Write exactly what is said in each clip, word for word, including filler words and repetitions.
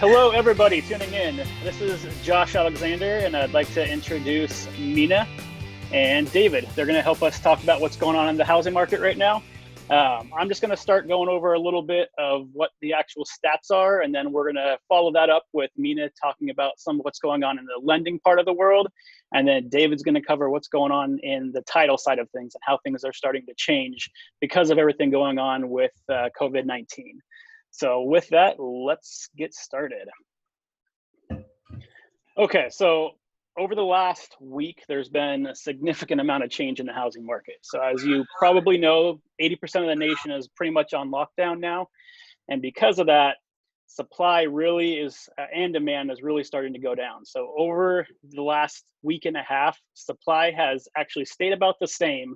Hello, everybody tuning in. This is Josh Alexander, and I'd like to introduce Mina and David. They're going to help us talk about what's going on in the housing market right now. Um, I'm just going to start going over a little bit of what the actual stats are, and then we're going to follow that up with Mina talking about some of what's going on in the lending part of the world. And then David's going to cover what's going on in the title side of things and how things are starting to change because of everything going on with uh, COVID nineteen. So with that, let's get started. Okay, so over the last week, there's been a significant amount of change in the housing market. So as you probably know, eighty percent of the nation is pretty much on lockdown now. And because of that, supply really is, uh, and demand is really starting to go down. So over the last week and a half, supply has actually stayed about the same.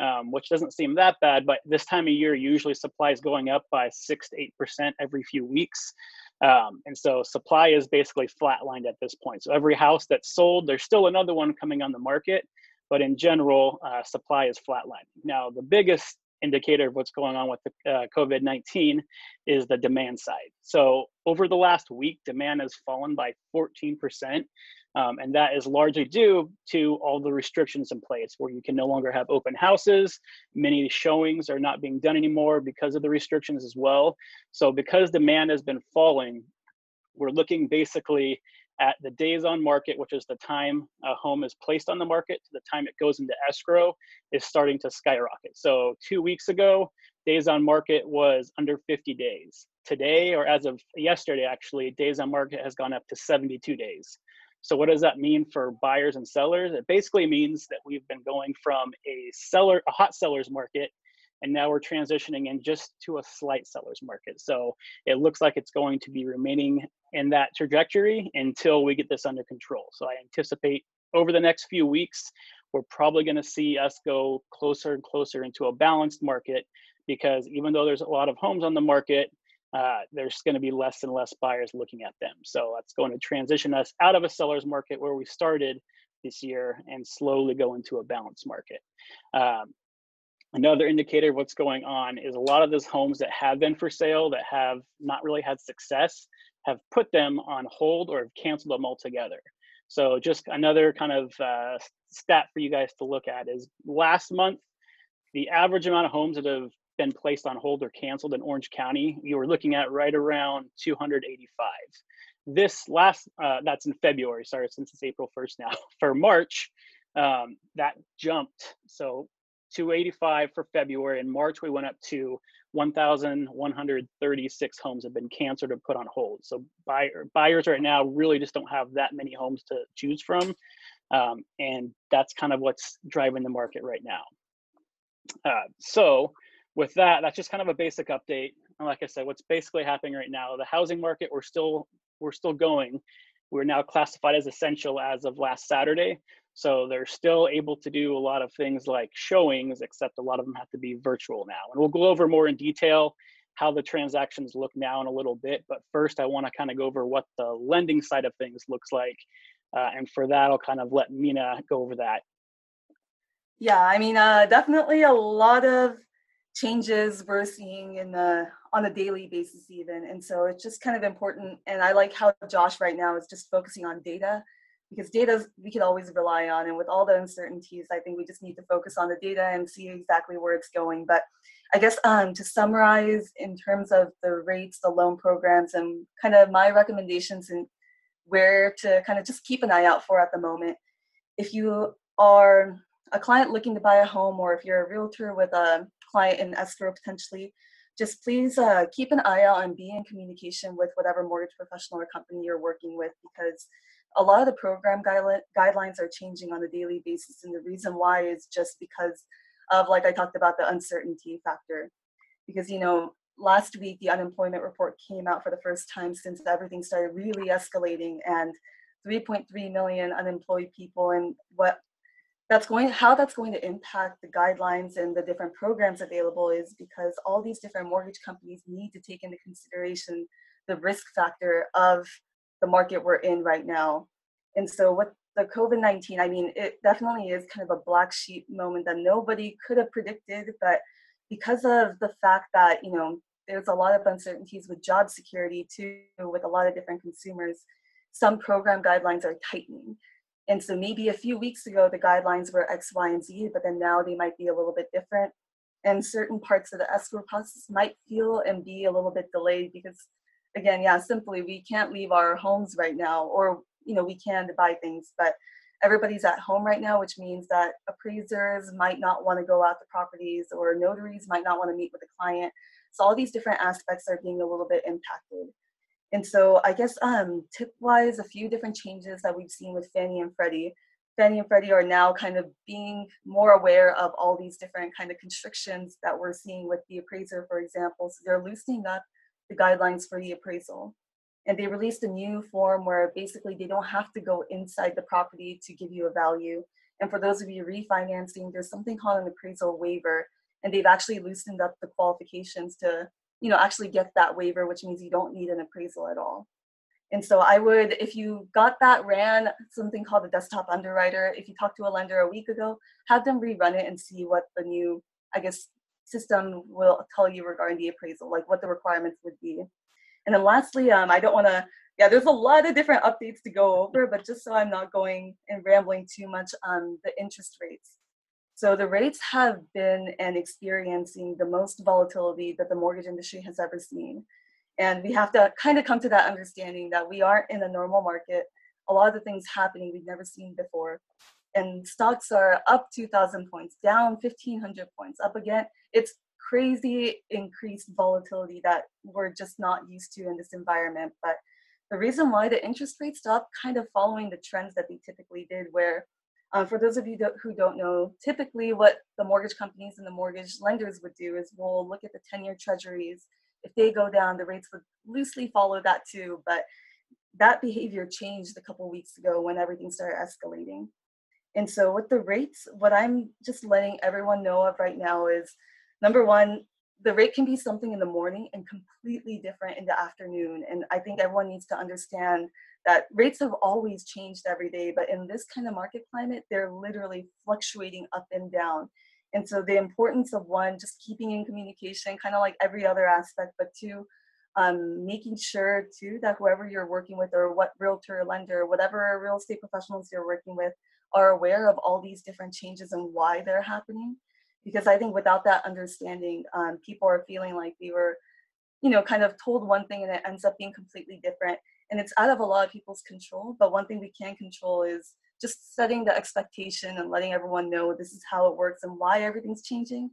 Um, which doesn't seem that bad, but this time of year, usually supply is going up by six to eight percent every few weeks. Um, and so supply is basically flatlined at this point. So every house that's sold, there's still another one coming on the market, but in general, uh, supply is flatlined. Now, the biggest indicator of what's going on with the uh, COVID nineteen is the demand side. So over the last week, demand has fallen by fourteen percent. Um, and that is largely due to all the restrictions in place where you can no longer have open houses. Many showings are not being done anymore because of the restrictions as well. So because demand has been falling, we're looking basically at the days on market, which is the time a home is placed on the market to the time it goes into escrow, is starting to skyrocket. So two weeks ago, days on market was under fifty days. Today, or as of yesterday, actually, days on market has gone up to seventy-two days. So what does that mean for buyers and sellers? It basically means that we've been going from a seller, a hot seller's market, and now we're transitioning in just to a slight seller's market. So it looks like it's going to be remaining in that trajectory until we get this under control. So I anticipate over the next few weeks, we're probably gonna see us go closer and closer into a balanced market, because even though there's a lot of homes on the market, Uh, there's going to be less and less buyers looking at them. So that's going to transition us out of a seller's market where we started this year and slowly go into a balanced market. Um, another indicator of what's going on is a lot of those homes that have been for sale that have not really had success have put them on hold or have canceled them altogether. So just another kind of uh, stat for you guys to look at is last month, the average amount of homes that have been placed on hold or canceled in Orange County, you were looking at right around two hundred eighty-five. This last, uh, that's in February, sorry, since it's April first now. For March, um, that jumped. So two eighty-five for February. In March, we went up to one thousand one hundred thirty-six homes have been canceled or put on hold. So buyer, buyers right now really just don't have that many homes to choose from. Um, and that's kind of what's driving the market right now. Uh, so, With that, that's just kind of a basic update. And like I said, what's basically happening right now, the housing market, we're still we're still going. We're now classified as essential as of last Saturday. So they're still able to do a lot of things like showings, except a lot of them have to be virtual now. And we'll go over more in detail how the transactions look now in a little bit. But first, I want to kind of go over what the lending side of things looks like. Uh, and for that, I'll kind of let Mina go over that. Yeah, I mean, uh, definitely a lot of changes we're seeing in the on a daily basis even, and so it's just kind of important. And I like how Josh right now is just focusing on data, because data we can always rely on, and with all the uncertainties, I think we just need to focus on the data and see exactly where it's going. But I guess um, to summarize in terms of the rates, the loan programs, and kind of my recommendations and where to kind of just keep an eye out for at the moment, if you are a client looking to buy a home, or if you're a realtor with a client in escrow potentially, just please uh, keep an eye out and be in communication with whatever mortgage professional or company you're working with, because a lot of the program guide- guidelines are changing on a daily basis. And the reason why is just because of, like I talked about, the uncertainty factor. Because, you know, last week, the unemployment report came out for the first time since everything started really escalating, and three point three million unemployed people, and what That's going, how that's going to impact the guidelines and the different programs available is because all these different mortgage companies need to take into consideration the risk factor of the market we're in right now. And so with the COVID nineteen, I mean, it definitely is kind of a black sheep moment that nobody could have predicted, but because of the fact that, you know, there's a lot of uncertainties with job security too, with a lot of different consumers. Some program guidelines are tightening. And so maybe a few weeks ago, the guidelines were X, Y, and Z, but then now they might be a little bit different. And certain parts of the escrow process might feel and be a little bit delayed because, again, yeah, simply we can't leave our homes right now, or, you know, we can to buy things, but everybody's at home right now, which means that appraisers might not want to go out to properties, or notaries might not want to meet with a client. So all these different aspects are being a little bit impacted. And so I guess um, tip-wise, a few different changes that we've seen with Fannie and Freddie. Fannie and Freddie are now kind of being more aware of all these different kind of constrictions that we're seeing with the appraiser, for example. So they're loosening up the guidelines for the appraisal. And they released a new form where basically they don't have to go inside the property to give you a value. And for those of you refinancing, there's something called an appraisal waiver. And they've actually loosened up the qualifications to, you know, actually get that waiver, which means you don't need an appraisal at all. And so I would, if you got that, ran something called a desktop underwriter. If you talked to a lender a week ago, have them rerun it and see what the new, I guess, system will tell you regarding the appraisal, like what the requirements would be. And then lastly, um, I don't want to, yeah, there's a lot of different updates to go over, but just so I'm not going and rambling too much on um, the interest rates. So the rates have been and experiencing the most volatility that the mortgage industry has ever seen. And we have to kind of come to that understanding that we aren't in a normal market. A lot of the things happening we've never seen before. And stocks are up two thousand points, down fifteen hundred points, up again. It's crazy increased volatility that we're just not used to in this environment. But the reason why the interest rates stopped kind of following the trends that they typically did, where Uh, for those of you who don't know, typically what the mortgage companies and the mortgage lenders would do is we'll look at the ten-year treasuries. If they go down, the rates would loosely follow that too. But that behavior changed a couple weeks ago when everything started escalating. And so with the rates, what I'm just letting everyone know of right now is, number one, the rate can be something in the morning and completely different in the afternoon. And I think everyone needs to understand that rates have always changed every day, but in this kind of market climate, they're literally fluctuating up and down. And so the importance of one, just keeping in communication, kind of like every other aspect, but two, um, making sure too that whoever you're working with, or what realtor, lender, whatever real estate professionals you're working with, are aware of all these different changes and why they're happening. Because I think without that understanding, um, people are feeling like they were, you know, kind of told one thing and it ends up being completely different. And it's out of a lot of people's control. But one thing we can control is just setting the expectation and letting everyone know this is how it works and why everything's changing,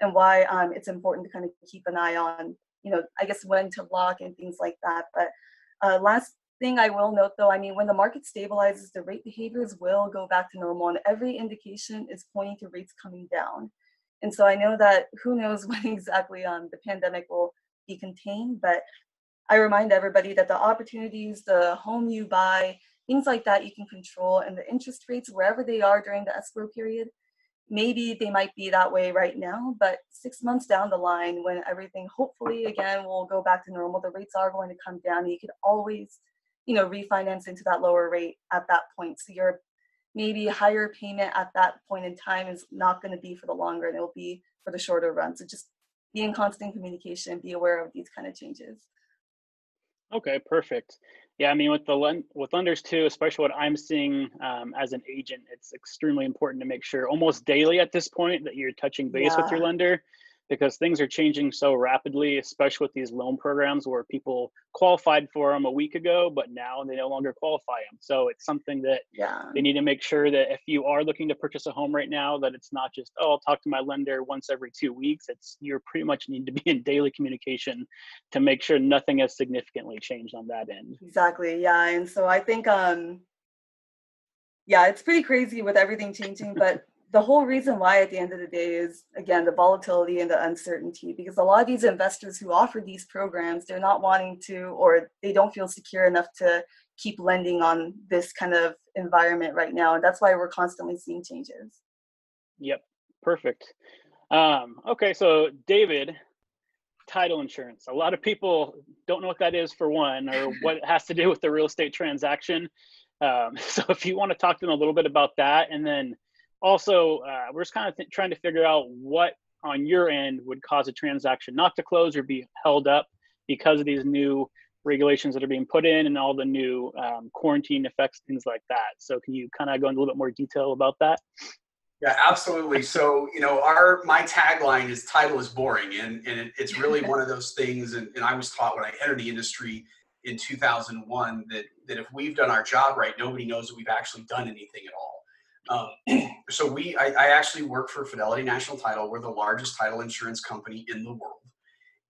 and why um, it's important to kind of keep an eye on, you know, I guess when to lock and things like that. But uh, last thing I will note, though, I mean, when the market stabilizes, the rate behaviors will go back to normal. And every indication is pointing to rates coming down. And so I know that who knows when exactly um, the pandemic will be contained, but I remind everybody that the opportunities, the home you buy, things like that you can control, and the interest rates, wherever they are during the escrow period, maybe they might be that way right now, but six months down the line when everything hopefully again will go back to normal, the rates are going to come down, and you can always, you know, refinance into that lower rate at that point. So you're maybe higher payment at that point in time is not going to be for the longer, and it'll be for the shorter run. So just be in constant communication, be aware of these kind of changes. Okay, perfect. Yeah, I mean, with the with lenders too, especially what I'm seeing um, as an agent, it's extremely important to make sure almost daily at this point that you're touching base yeah. with your lender, because things are changing so rapidly, especially with these loan programs where people qualified for them a week ago, but now they no longer qualify them. So it's something that yeah. they need to make sure that if you are looking to purchase a home right now, that it's not just, oh, I'll talk to my lender once every two weeks. It's you pretty much need to be in daily communication to make sure nothing has significantly changed on that end. Exactly. Yeah. And so I think, um, yeah, it's pretty crazy with everything changing, but the whole reason why at the end of the day is, again, the volatility and the uncertainty, because a lot of these investors who offer these programs, they're not wanting to, or they don't feel secure enough to keep lending on this kind of environment right now. And that's why we're constantly seeing changes. Yep. Perfect. Um, okay. So David, title insurance. A lot of people don't know what that is for one, or what it has to do with the real estate transaction. Um, so if you want to talk to them a little bit about that, and then also, uh, we're just kind of th- trying to figure out what on your end would cause a transaction not to close or be held up because of these new regulations that are being put in and all the new um, quarantine effects, things like that. So can you kind of go into a little bit more detail about that? Yeah, absolutely. So, you know, our my tagline is title is boring. And, and it, it's really one of those things. And, and I was taught when I entered the industry in two thousand one that, that if we've done our job right, nobody knows that we've actually done anything at all. Um, so we, I, I actually work for Fidelity National Title. We're the largest title insurance company in the world.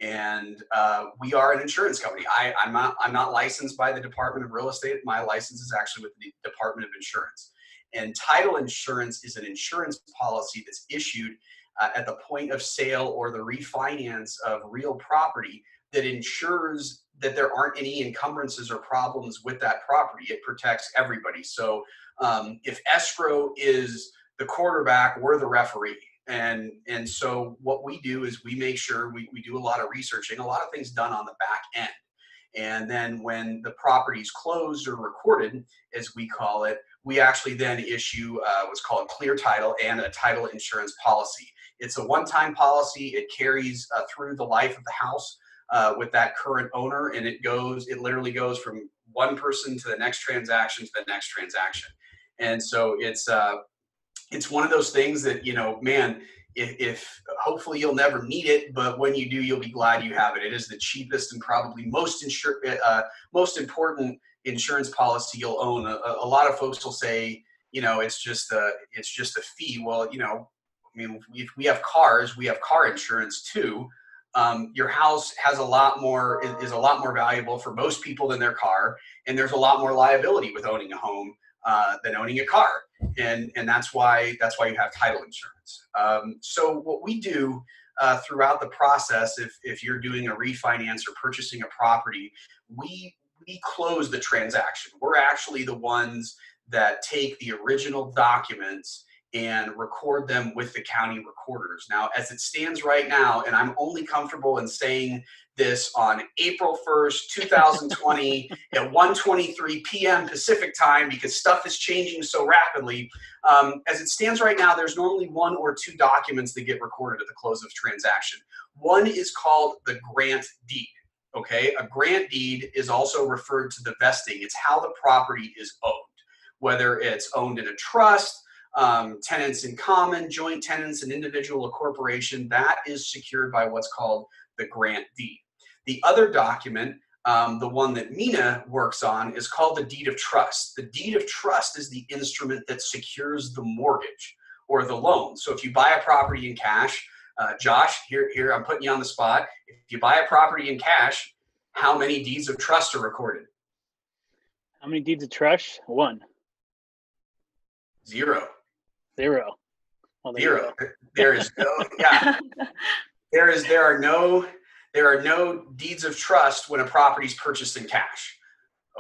And uh, we are an insurance company. I, I'm not, I'm not licensed by the Department of Real Estate. My license is actually with the Department of Insurance. And title insurance is an insurance policy that's issued uh, at the point of sale or the refinance of real property that ensures that there aren't any encumbrances or problems with that property. It protects everybody. So um, if escrow is the quarterback, we're the referee. And, and so what we do is we make sure we, we do a lot of researching, a lot of things done on the back end. And then when the property's closed or recorded, as we call it, we actually then issue uh, what's called clear title and a title insurance policy. It's a one-time policy. It carries uh, through the life of the house uh, with that current owner, and it goes, it literally goes from one person to the next transaction to the next transaction. And so it's, uh, it's one of those things that, you know, man, if, if hopefully you'll never need it, but when you do, you'll be glad you have it. It is the cheapest and probably most insure, uh, most important insurance policy you'll own. A, a lot of folks will say, you know, it's just a, it's just a fee. Well, you know, I mean, if we have cars, we have car insurance too. Um, your house has a lot more, is, is a lot more valuable for most people than their car. And there's a lot more liability with owning a home uh, than owning a car. And, and that's why, that's why you have title insurance. Um, so what we do uh, throughout the process, if, if you're doing a refinance or purchasing a property, we, we close the transaction. We're actually the ones that take the original documents and record them with the county recorders. Now, as it stands right now, and I'm only comfortable in saying this on April first, two thousand twenty at one twenty-three p m Pacific time, because stuff is changing so rapidly. Um, as it stands right now, there's normally one or two documents that get recorded at the close of transaction. One is called the grant deed. Okay, a grant deed is also referred to the vesting. It's how the property is owned, whether it's owned in a trust, um, tenants in common, joint tenants, an individual, a corporation. That is secured by what's called the grant deed. The other document, um, the one that Mina works on, is called the deed of trust. The deed of trust is the instrument that secures the mortgage or the loan. So if you buy a property in cash, Uh, Josh, here, here, I'm putting you on the spot. If you buy a property in cash, how many deeds of trust are recorded? How many deeds of trust? One. Zero. Zero. Well, there Zero. There is no, yeah. There is, there are no, there are no deeds of trust when a property is purchased in cash.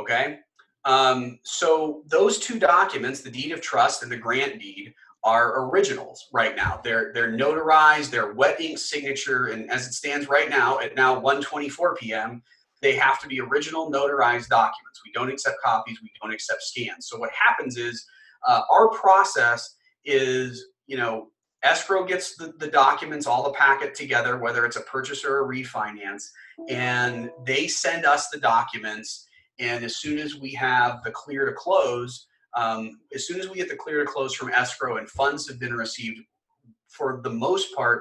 Okay. Um, so those two documents, the deed of trust and the grant deed, are originals right now. They're they're notarized, they're wet ink signature, and as it stands right now at now one twenty-four p m, they have to be original notarized documents. We don't accept copies, we don't accept scans. So what happens is uh, our process is, you know, escrow gets the, the documents, all the packet together, whether it's a purchase or a refinance, and they send us the documents. And as soon as we have the clear to close, Um, as soon as we get the clear to close from escrow and funds have been received, for the most part,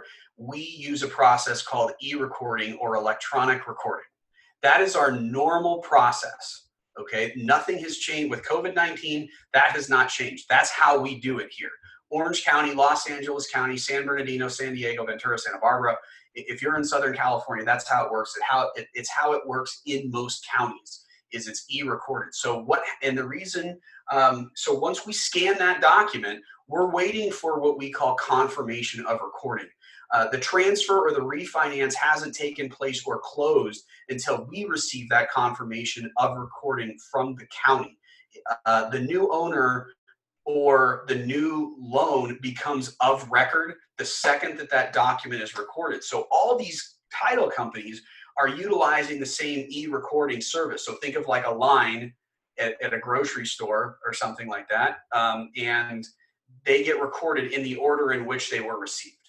we use a process called e-recording or electronic recording. That is our normal process, okay? Nothing has changed with COVID nineteen. That has not changed. That's how we do it here. Orange County, Los Angeles County, San Bernardino, San Diego, Ventura, Santa Barbara. If you're in Southern California, that's how it works. It how, it, it's how it works in most counties. Is it's e-recorded. So what, and the reason, um, so once we scan that document, we're waiting for what we call confirmation of recording. Uh, the transfer or the refinance hasn't taken place or closed until we receive that confirmation of recording from the county. Uh, the new owner or the new loan becomes of record the second that that document is recorded. So all these title companies are utilizing the same e-recording service. So think of like a line at, at a grocery store or something like that, um, and they get recorded in the order in which they were received.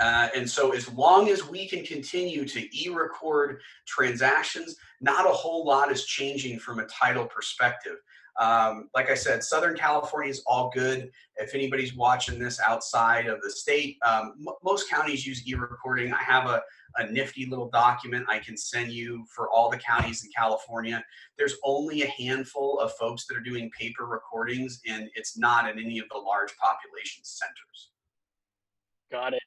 Uh, and so as long as we can continue to e-record transactions, not a whole lot is changing from a title perspective. Um, like I said, Southern California is all good. If anybody's watching this outside of the state, um, m most counties use e-recording. I have a, a nifty little document I can send you for all the counties in California. There's only a handful of folks that are doing paper recordings, and it's not in any of the large population centers. Got it.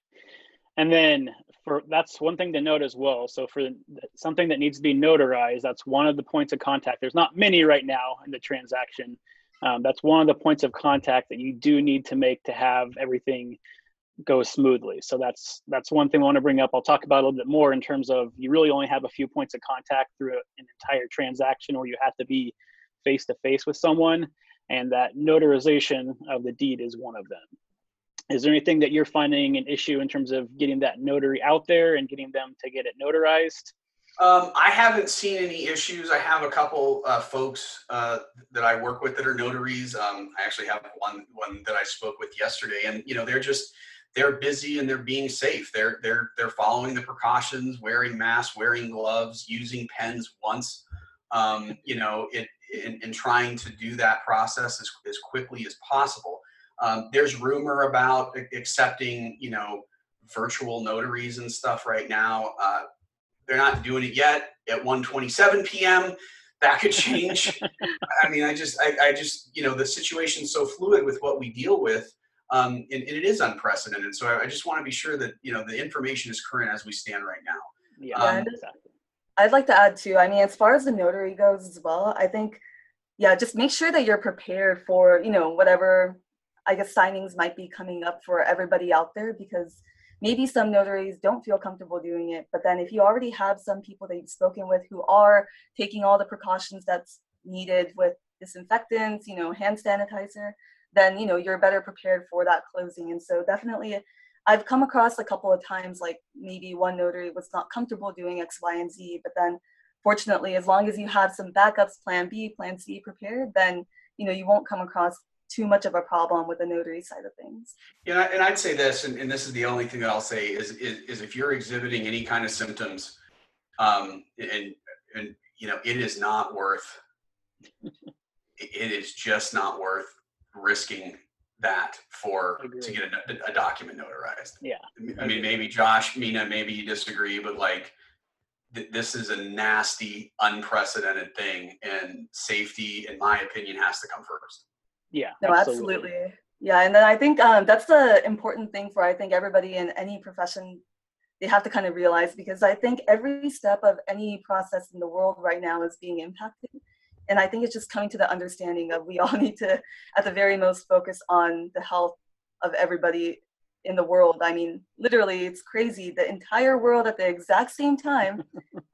And then for that's one thing to note as well. So for something that needs to be notarized, that's one of the points of contact. There's not many right now in the transaction. Um, that's one of the points of contact that you do need to make to have everything go smoothly. So that's that's one thing I want to bring up. I'll talk about a little bit more in terms of you really only have a few points of contact through an entire transaction where you have to be face to face with someone, and that notarization of the deed is one of them. Is there anything that you're finding an issue in terms of getting that notary out there and getting them to get it notarized? Um, I haven't seen any issues. I have a couple uh, folks uh, that I work with that are notaries. Um, I actually have one one that I spoke with yesterday, and you know they're just they're busy and they're being safe. They're they're they're following the precautions, wearing masks, wearing gloves, using pens once. Um, you know, it in, in trying to do that process as as quickly as possible. Um, there's rumor about accepting, you know, virtual notaries and stuff right now. Uh, they're not doing it yet at one twenty-seven p m That could change. I mean, I just, I, I just, you know, the situation's so fluid with what we deal with, um, and, and it is unprecedented. So I, I just want to be sure that, you know, the information is current as we stand right now. Yeah, um, I'd like to add too. I mean, as far as the notary goes as well, I think, yeah, just make sure that you're prepared for, you know, whatever, I guess, signings might be coming up for everybody out there, because maybe some notaries don't feel comfortable doing it. But then if you already have some people that you've spoken with who are taking all the precautions that's needed with disinfectants, you know, hand sanitizer, then, you know, you're better prepared for that closing. And so definitely I've come across a couple of times, like maybe one notary was not comfortable doing X, Y, and Z. But then fortunately, as long as you have some backups, plan B, plan C prepared, then, you know, you won't come across too much of a problem with the notary side of things. Yeah, and I'd say this, and, and this is the only thing that I'll say is, is, is if you're exhibiting any kind of symptoms, um, and, and, you know, it is not worth, it is just not worth risking that for, to get a, a document notarized. Yeah. I mean, maybe Josh, Mina, maybe you disagree, but like, th this is a nasty, unprecedented thing, and safety, in my opinion, has to come first. Yeah, no, absolutely. absolutely. Yeah. And then I think um, that's the important thing for, I think, everybody in any profession, they have to kind of realize, because I think every step of any process in the world right now is being impacted. And I think it's just coming to the understanding of we all need to, at the very most, focus on the health of everybody in the world. I mean, literally, it's crazy. The entire world at the exact same time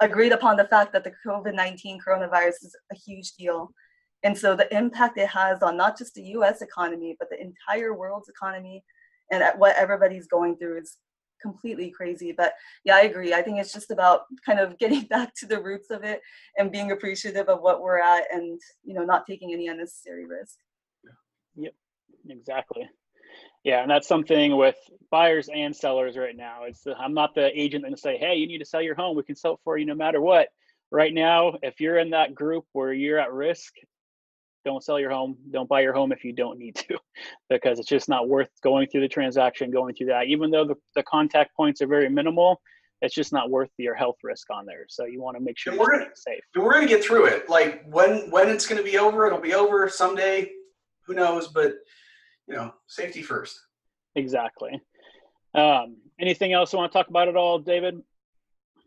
agreed upon the fact that the COVID nineteen coronavirus is a huge deal. And so the impact it has on not just the U S economy, but the entire world's economy, and at what everybody's going through is completely crazy. But yeah, I agree. I think it's just about kind of getting back to the roots of it and being appreciative of what we're at, and, you know, not taking any unnecessary risk. Yep, exactly. Yeah, and that's something with buyers and sellers right now. It's the, I'm not the agent that's going to say, hey, you need to sell your home. We can sell it for you no matter what. Right now, if you're in that group where you're at risk, don't sell your home. Don't buy your home if you don't need to, because it's just not worth going through the transaction, going through that. Even though the, the contact points are very minimal, it's just not worth your health risk on there. So you want to make sure and you're safe. We're going to get through it. Like when, when it's going to be over, it'll be over someday. Who knows? But, you know, safety first. Exactly. Um, anything else you want to talk about at all, David?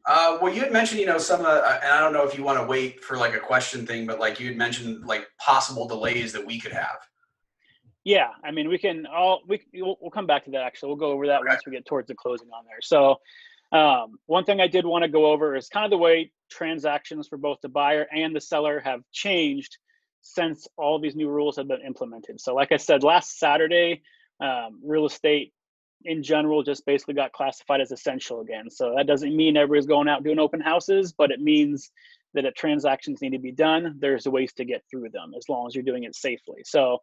Uh, well, you had mentioned, you know, some, uh, and I don't know if you want to wait for like a question thing, but like you had mentioned like possible delays that we could have. Yeah. I mean, we can all, we, we'll, we'll come back to that. Actually, we'll go over that okay. once we get towards the closing on there. So um, one thing I did want to go over is kind of the way transactions for both the buyer and the seller have changed since all these new rules have been implemented. So like I said, last Saturday, um, real estate in general just basically got classified as essential again. So that doesn't mean everybody's going out doing open houses, but it means that if transactions need to be done, there's ways to get through them as long as you're doing it safely. So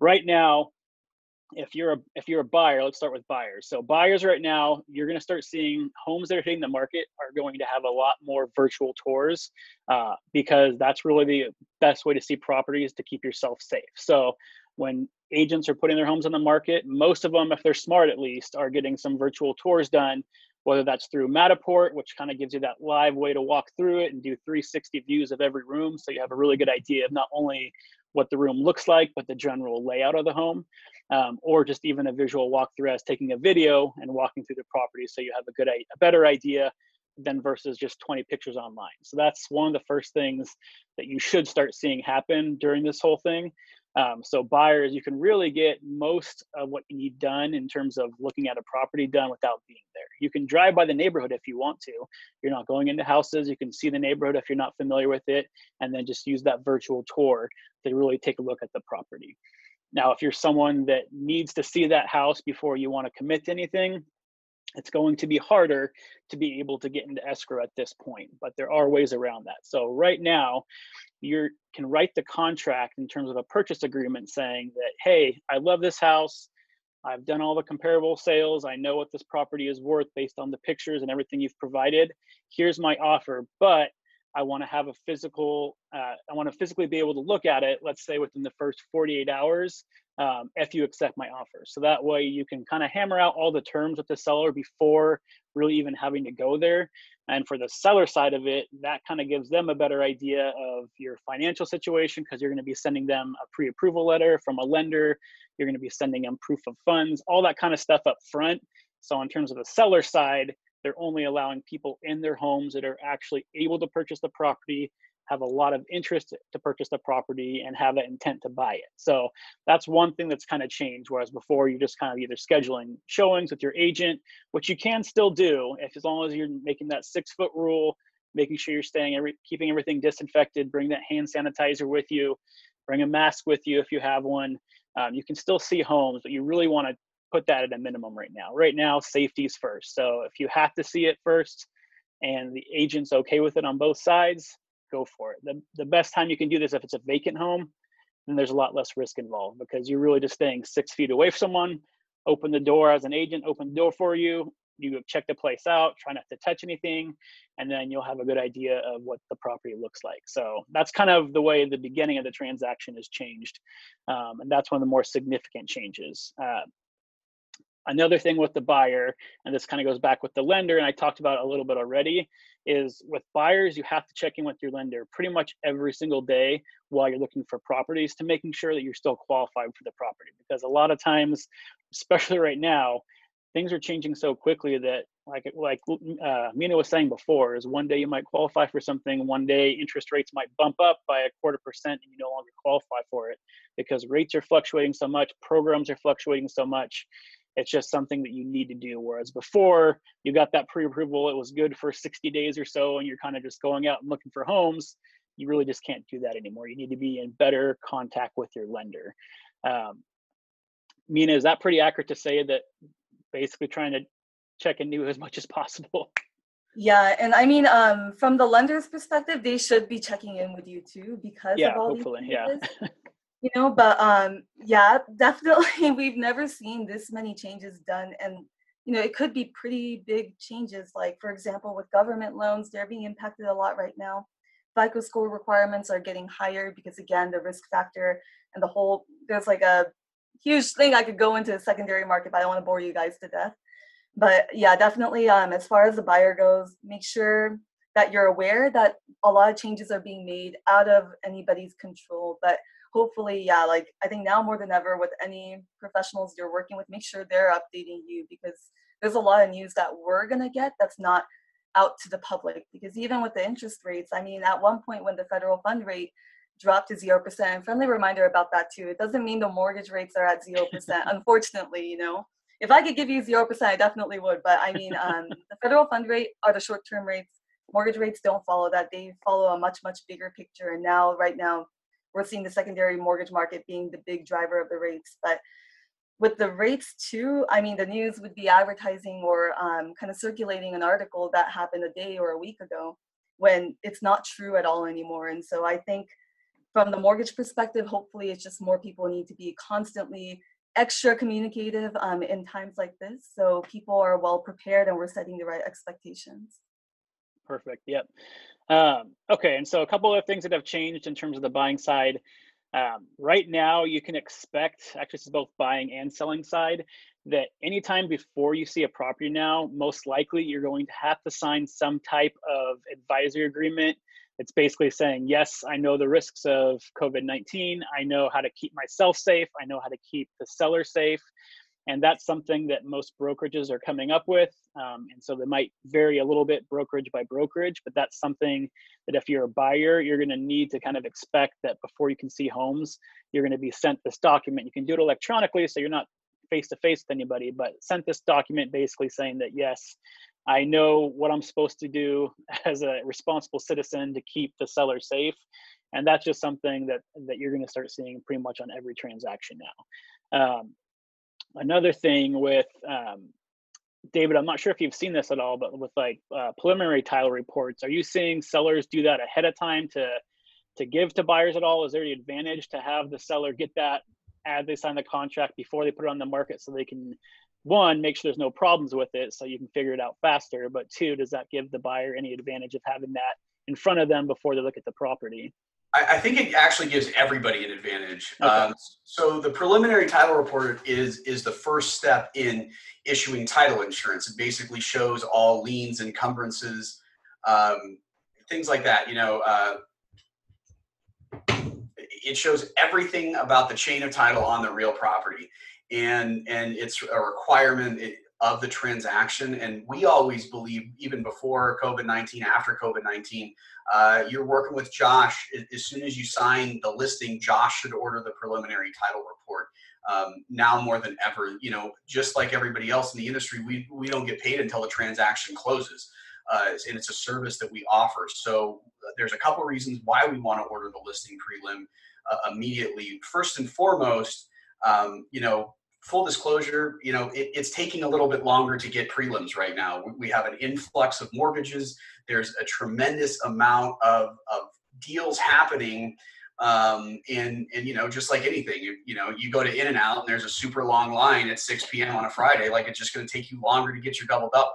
right now, if you're a if you're a buyer, let's start with buyers. So buyers right now, you're going to start seeing homes that are hitting the market are going to have a lot more virtual tours uh, because that's really the best way to see properties to keep yourself safe. So when agents are putting their homes on the market, most of them, if they're smart at least, are getting some virtual tours done, whether that's through Matterport, which kind of gives you that live way to walk through it and do three sixty views of every room. So you have a really good idea of not only what the room looks like, but the general layout of the home, um, or just even a visual walkthrough as taking a video and walking through the property. So you have a good, a better idea than versus just twenty pictures online. So that's one of the first things that you should start seeing happen during this whole thing. Um, so buyers, you can really get most of what you need done in terms of looking at a property done without being there. You can drive by the neighborhood if you want to. You're not going into houses. You can see the neighborhood if you're not familiar with it, and then just use that virtual tour to really take a look at the property. Now, if you're someone that needs to see that house before you want to commit to anything, it's going to be harder to be able to get into escrow at this point, but there are ways around that. So right now, you can write the contract in terms of a purchase agreement saying that, hey, I love this house. I've done all the comparable sales. I know what this property is worth based on the pictures and everything you've provided. Here's my offer, but I want to have a physical, uh, I want to physically be able to look at it, let's say within the first forty-eight hours, um, if you accept my offer. So that way you can kind of hammer out all the terms with the seller before really even having to go there. And for the seller side of it, that kind of gives them a better idea of your financial situation, because you're going to be sending them a pre-approval letter from a lender. You're going to be sending them proof of funds, all that kind of stuff up front. So in terms of the seller side, they're only allowing people in their homes that are actually able to purchase the property, have a lot of interest to purchase the property, and have that intent to buy it. So that's one thing that's kind of changed, whereas before you're just kind of either scheduling showings with your agent, which you can still do if, as long as you're making that six foot rule, making sure you're staying, every, keeping everything disinfected, bring that hand sanitizer with you, bring a mask with you if you have one. Um, you can still see homes, but you really want to put that at a minimum right now. Right now, safety's first. So if you have to see it first and the agent's okay with it on both sides, go for it. The, the best time you can do this, if it's a vacant home, then there's a lot less risk involved, because you're really just staying six feet away from someone. Open the door as an agent, open the door for you. You check the place out, try not to touch anything, and then you'll have a good idea of what the property looks like. So that's kind of the way the beginning of the transaction has changed. Um, and that's one of the more significant changes. Uh, Another thing with the buyer, and this kind of goes back with the lender, and I talked about it a little bit already, is with buyers, you have to check in with your lender pretty much every single day while you're looking for properties, to making sure that you're still qualified for the property. Because a lot of times, especially right now, things are changing so quickly that, like like uh, Mina was saying before, is one day you might qualify for something, one day interest rates might bump up by a quarter percent and you no longer qualify for it, because rates are fluctuating so much, programs are fluctuating so much. It's just something that you need to do. Whereas before, you got that pre-approval, it was good for sixty days or so, and you're kind of just going out and looking for homes. You really just can't do that anymore. You need to be in better contact with your lender. Um, Mina, is that pretty accurate to say that basically trying to check and do as much as possible? Yeah, and I mean, um, from the lender's perspective, they should be checking in with you too, because yeah, of all hopefully, these changes. Yeah. You know, but um, yeah, definitely we've never seen this many changes done. And, you know, it could be pretty big changes. Like, for example, with government loans, they're being impacted a lot right now. FICO score requirements are getting higher because, again, the risk factor and the whole, there's like a huge thing. I could go into the secondary market, but I don't want to bore you guys to death. But yeah, definitely um, as far as the buyer goes, make sure that you're aware that a lot of changes are being made out of anybody's control. But hopefully, yeah, like I think now more than ever with any professionals you're working with, make sure they're updating you, because there's a lot of news that we're going to get that's not out to the public. Because even with the interest rates, I mean, at one point when the federal fund rate dropped to zero percent, and friendly reminder about that too, it doesn't mean the mortgage rates are at zero percent, unfortunately, you know. If I could give you zero percent, I definitely would. But I mean, um, the federal fund rate are the short-term rates. Mortgage rates don't follow that. They follow a much, much bigger picture. And now, right now, we're seeing the secondary mortgage market being the big driver of the rates. But with the rates too, I mean, the news would be advertising or um, kind of circulating an article that happened a day or a week ago, when it's not true at all anymore. And so I think from the mortgage perspective, hopefully it's just more people need to be constantly extra communicative um, in times like this, so people are well prepared and we're setting the right expectations. Perfect. Yep. Um, okay. And so a couple of things that have changed in terms of the buying side. Um, right now, you can expect, actually this is both buying and selling side, that anytime before you see a property now, most likely you're going to have to sign some type of advisory agreement. It's basically saying, yes, I know the risks of COVID nineteen. I know how to keep myself safe. I know how to keep the seller safe. And that's something that most brokerages are coming up with. Um, and so they might vary a little bit brokerage by brokerage, but that's something that if you're a buyer, you're gonna need to kind of expect that before you can see homes, you're gonna be sent this document. You can do it electronically, so you're not face-to-face with anybody, but sent this document basically saying that, yes, I know what I'm supposed to do as a responsible citizen to keep the seller safe. And that's just something that, that you're gonna start seeing pretty much on every transaction now. Um, Another thing with, um, David, I'm not sure if you've seen this at all, but with like uh, preliminary title reports, are you seeing sellers do that ahead of time to to give to buyers at all? Is there any advantage to have the seller get that as they sign the contract before they put it on the market so they can, one, make sure there's no problems with it so you can figure it out faster, but two, does that give the buyer any advantage of having that in front of them before they look at the property? I think it actually gives everybody an advantage. Okay. Um, so the preliminary title report is is the first step in issuing title insurance. It basically shows all liens, encumbrances, um, things like that. You know, uh, it shows everything about the chain of title on the real property, and and it's a requirement of the transaction. And we always believe, even before COVID nineteen, after COVID nineteen, uh, you're working with Josh. As soon as you sign the listing, Josh should order the preliminary title report. Um, now more than ever, you know, just like everybody else in the industry, we, we don't get paid until the transaction closes. Uh, and it's a service that we offer. So there's a couple reasons why we want to order the listing prelim uh, immediately. First and foremost, um, you know, full disclosure, you know, it, it's taking a little bit longer to get prelims right now. We, we have an influx of mortgages. There's a tremendous amount of, of deals happening. Um, and, and, you know, just like anything, you, you know, you go to In-N-Out and there's a super long line at six p.m. on a Friday. Like, it's just going to take you longer to get your double-double.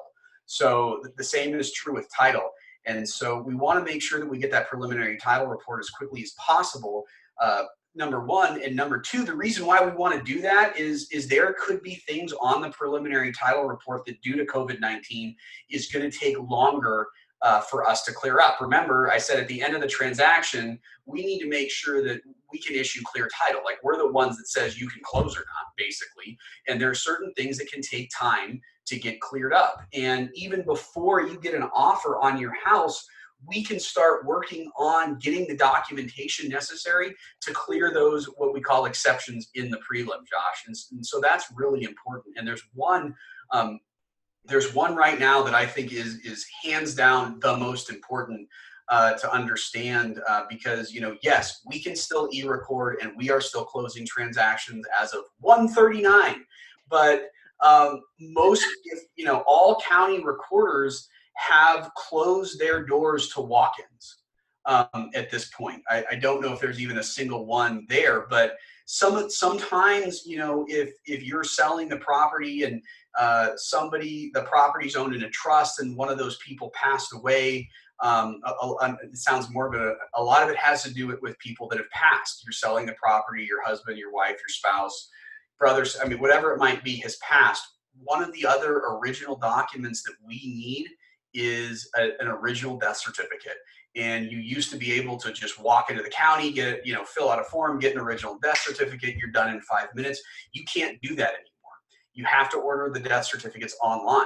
So the same is true with title. And so we want to make sure that we get that preliminary title report as quickly as possible. Uh, Number one, and number two, the reason why we want to do that is, is there could be things on the preliminary title report that due to COVID nineteen is going to take longer uh, for us to clear up. Remember, I said at the end of the transaction, we need to make sure that we can issue clear title. Like, we're the ones that says you can close or not, basically. And there are certain things that can take time to get cleared up. And even before you get an offer on your house, we can start working on getting the documentation necessary to clear those, what we call exceptions in the prelim, Josh. And, and so that's really important. And there's one, um, there's one right now that I think is, is hands down the most important uh, to understand uh, because, you know, yes, we can still e-record and we are still closing transactions as of one thirty-nine, but um, most, you know, all county recorders have closed their doors to walk-ins um, at this point. I, I don't know if there's even a single one there, but some sometimes, you know, if if you're selling the property and uh, somebody, the property's owned in a trust and one of those people passed away, um, a, a, it sounds morbid, a, a lot of it has to do with, with people that have passed. You're selling the property, your husband, your wife, your spouse, brothers, I mean, whatever it might be has passed. One of the other original documents that we need is a, an original death certificate. And you used to be able to just walk into the county, get, you know, fill out a form, get an original death certificate, you're done in five minutes. You can't do that anymore. You have to order the death certificates online.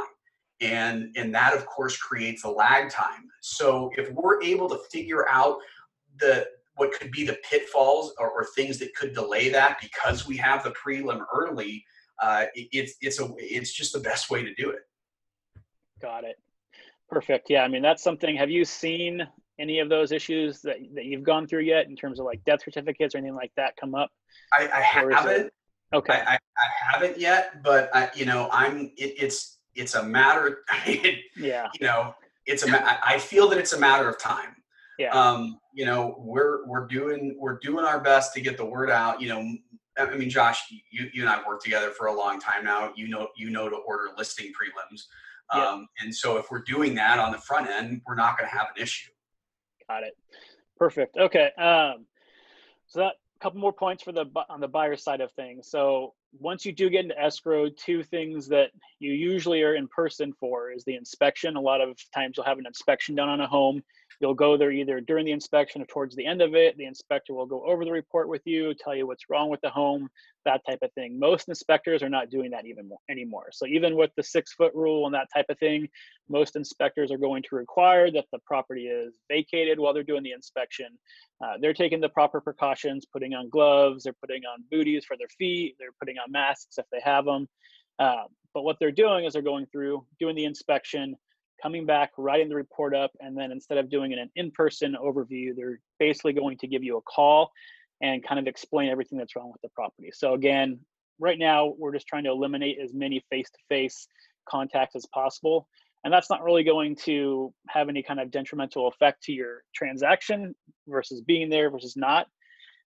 And, and that, of course, creates a lag time. So if we're able to figure out the what could be the pitfalls or, or things that could delay that because we have the prelim early, uh, it, it's, it's, a, it's just the best way to do it. Got it. Perfect. Yeah. I mean, that's something. Have you seen any of those issues that, that you've gone through yet in terms of like death certificates or anything like that come up? I, I haven't. Okay. I, I, I haven't yet, but I, you know, I'm, it, it's, it's a matter, I mean, yeah. you know, it's a, I feel that it's a matter of time. Yeah. Um, you know, we're, we're doing, we're doing our best to get the word out. You know, I mean, Josh, you, you and I worked together for a long time now. You know, you know, to order listing prelims. Um, yeah. And so if we're doing that on the front end, we're not going to have an issue. Got it. Perfect. Okay. Um, so that couple more points for the, on the buyer side of things. So once you do get into escrow, two things that you usually are in person for is the inspection. A lot of times you'll have an inspection done on a home. You'll go there either during the inspection or towards the end of it. The inspector will go over the report with you, tell you what's wrong with the home, that type of thing. Most inspectors are not doing that even more, anymore. So even with the six foot rule and that type of thing, most inspectors are going to require that the property is vacated while they're doing the inspection. Uh, they're taking the proper precautions, putting on gloves, they're putting on booties for their feet, they're putting on masks if they have them. Uh, but what they're doing is they're going through, doing the inspection, coming back, writing the report up, and then instead of doing an in-person overview, they're basically going to give you a call and kind of explain everything that's wrong with the property. So again, right now, we're just trying to eliminate as many face-to-face contacts as possible. And that's not really going to have any kind of detrimental effect to your transaction versus being there versus not,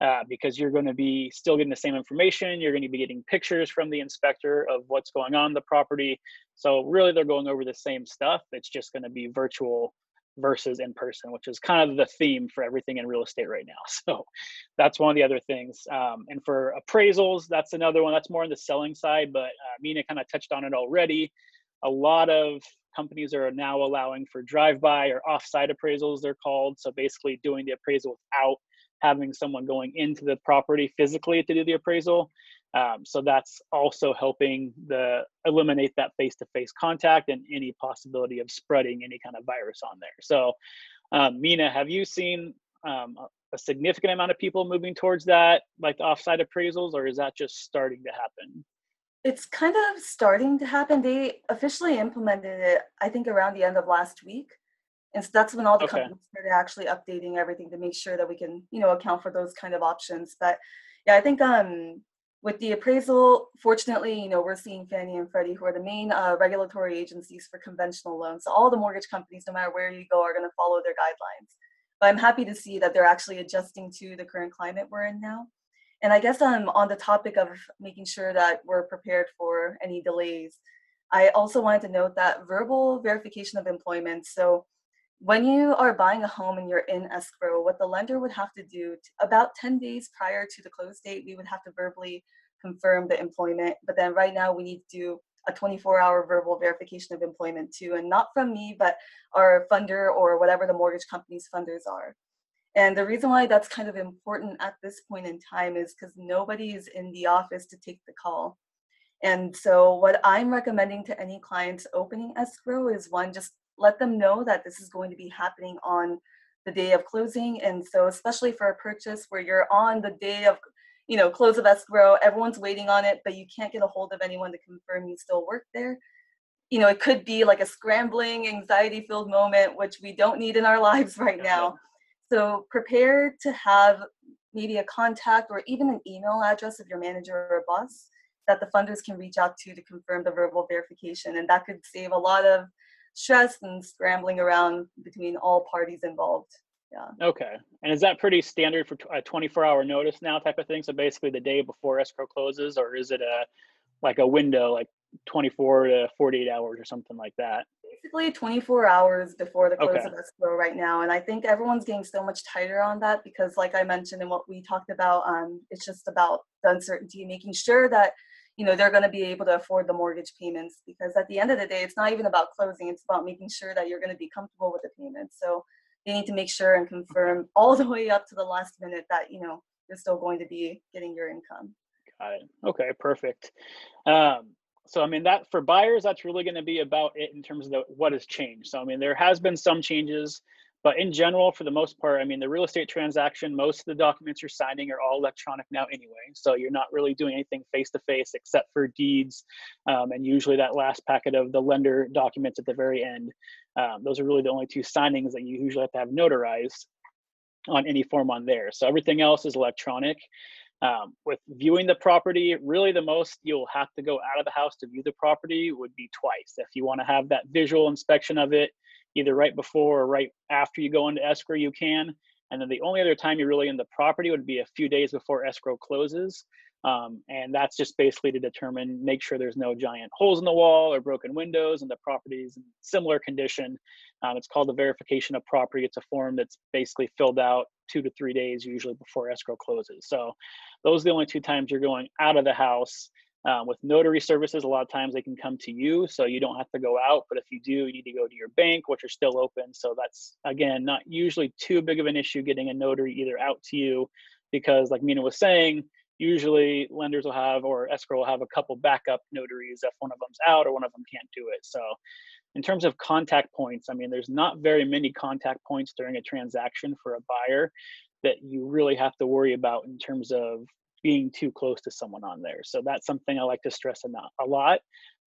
uh, because you're going to be still getting the same information. You're going to be getting pictures from the inspector of what's going on in the property. So really, they're going over the same stuff. It's just going to be virtual versus in person, which is kind of the theme for everything in real estate right now. So that's one of the other things. Um, and for appraisals, that's another one. That's more on the selling side, but uh, Mina kind of touched on it already. A lot of companies are now allowing for drive-by or off-site appraisals, they're called. So basically doing the appraisal without having someone going into the property physically to do the appraisal. Um, so that's also helping the eliminate that face-to-face contact and any possibility of spreading any kind of virus on there. So um, Mina, have you seen um, a significant amount of people moving towards that, like the off-site appraisals, or is that just starting to happen? It's kind of starting to happen. They officially implemented it, I think, around the end of last week. And so that's when all the okay. companies started actually updating everything to make sure that we can, you know, account for those kind of options. But yeah, I think um, with the appraisal, fortunately, you know, we're seeing Fannie and Freddie, who are the main uh, regulatory agencies for conventional loans. So all the mortgage companies, no matter where you go, are going to follow their guidelines. But I'm happy to see that they're actually adjusting to the current climate we're in now. And I guess I'm on the topic of making sure that we're prepared for any delays. I also wanted to note that verbal verification of employment. So when you are buying a home and you're in escrow, what the lender would have to do to, about ten days prior to the close date, we would have to verbally confirm the employment. But then right now we need to do a twenty-four hour verbal verification of employment too. And not from me, but our funder or whatever the mortgage company's funders are. And the reason why that's kind of important at this point in time is because nobody is in the office to take the call. And so what I'm recommending to any clients opening escrow is one, just let them know that this is going to be happening on the day of closing. And so especially for a purchase where you're on the day of, you know, close of escrow, everyone's waiting on it, but you can't get a hold of anyone to confirm you still work there. You know, it could be like a scrambling, anxiety-filled moment, which we don't need in our lives right now. So prepare to have maybe a contact or even an email address of your manager or boss that the funders can reach out to to confirm the verbal verification. And that could save a lot of stress and scrambling around between all parties involved. Yeah. Okay. And is that pretty standard for a twenty-four hour notice now type of thing? So basically the day before escrow closes, or is it a like a window, like twenty-four to forty-eight hours or something like that? Basically twenty-four hours before the close okay. of escrow right now. And I think everyone's getting so much tighter on that because like I mentioned and what we talked about, um, it's just about the uncertainty, making sure that, you know, they're going to be able to afford the mortgage payments, because at the end of the day, it's not even about closing. It's about making sure that you're going to be comfortable with the payments. So they need to make sure and confirm all the way up to the last minute that, you know, you're still going to be getting your income. Got it. Okay, perfect. Um, So, I mean, that for buyers, that's really going to be about it in terms of the, what has changed. So, I mean, there has been some changes, but in general, for the most part, I mean, the real estate transaction, most of the documents you're signing are all electronic now anyway. So you're not really doing anything face-to-face except for deeds. Um, and usually that last packet of the lender documents at the very end. Um, those are really the only two signings that you usually have to have notarized on any form on there. So everything else is electronic. Um, with viewing the property, really the most you'll have to go out of the house to view the property would be twice. If you want to have that visual inspection of it, either right before or right after you go into escrow, you can. And then the only other time you're really in the property would be a few days before escrow closes. Um, and that's just basically to determine, make sure there's no giant holes in the wall or broken windows and the property's in similar condition. Um, it's called the verification of property. It's a form that's basically filled out two to three days usually before escrow closes. So those are the only two times you're going out of the house. Um, with notary services, a lot of times they can come to you, so you don't have to go out. But if you do, you need to go to your bank, which are still open. So that's, again, not usually too big of an issue getting a notary either out to you, because like Mina was saying, usually lenders will have, or escrow will have, a couple backup notaries if one of them's out or one of them can't do it. So in terms of contact points, I mean, there's not very many contact points during a transaction for a buyer that you really have to worry about in terms of being too close to someone on there. So that's something I like to stress a lot,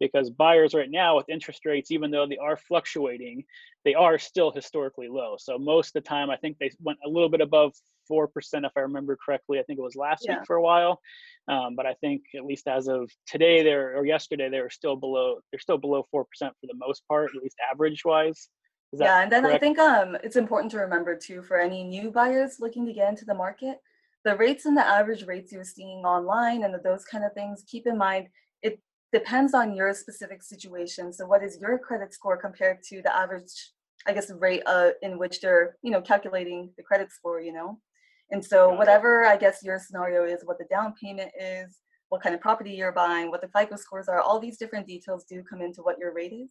because buyers right now with interest rates, even though they are fluctuating, they are still historically low. So most of the time, I think they went a little bit above four percent, if I remember correctly. I think it was last yeah. week for a while. Um, but I think at least as of today there, or yesterday, they were still below, they're still below four percent for the most part, at least average wise. Is that yeah, and then correct? I think um, it's important to remember too, for any new buyers looking to get into the market, the rates and the average rates you're seeing online and those kind of things, keep in mind, it depends on your specific situation. So what is your credit score compared to the average, I guess, rate uh, in which they're, you know, calculating the credit score, you know? And so whatever, I guess, your scenario is, what the down payment is, what kind of property you're buying, what the FICO scores are, all these different details do come into what your rate is.